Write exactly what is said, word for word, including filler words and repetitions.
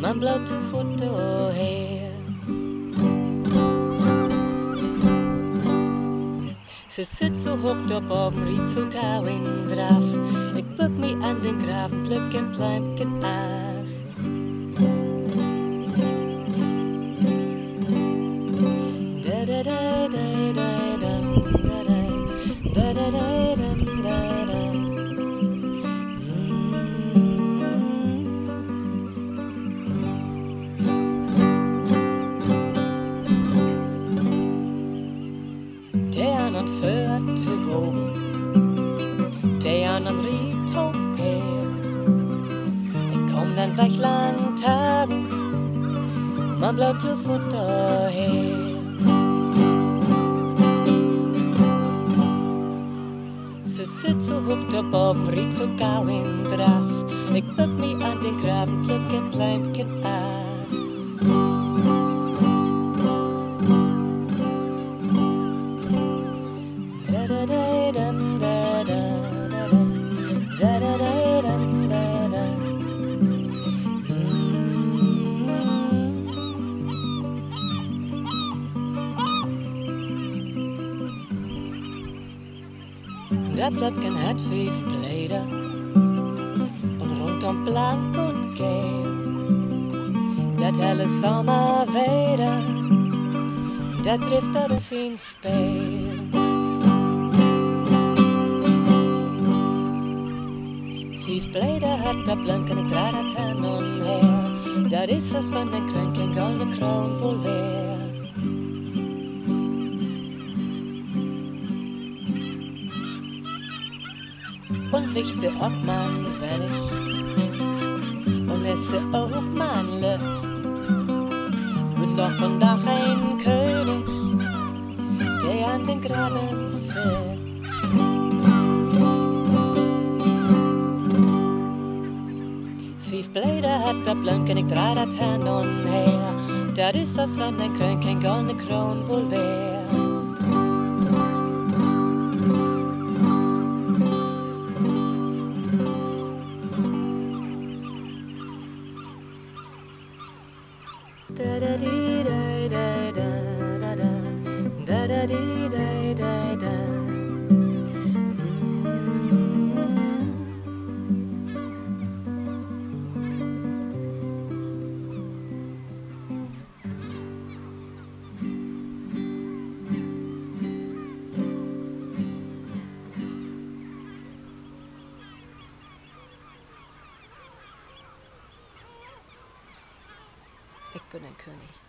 Man blev till fort och här. Så sitt så högt upp av riet så kall in draf. Jag böck mig an den graf, plöck en planken af. Da da da da da da da da da da da. Weichland Tagen, man blaute Futter her. Sie sitzt so hoch der Bob, riet so gau in Draf. Ich bück mich an den Grafen, plück ein Bleimchen af. Da da da dam da da da da da da dam da. Da plöpken hat vijf bläder und rundom blank und geel. Dat helle sommerweder, dat trifft er op zijn speel. Vijf bläder hat da blanken, ik draad het hen onher. Dat is als van den kranken gouden kroon wohl weer. Und wichte ook man wennig, und esse ook man lüt. Bin doch von da ein König, der an den Graben sitzt. Vijf bläder hat der Blank en ik draai dat hen onher. Dat is als wenn ein Krön kein goldene Kron wohl wär. Ich bin ein König.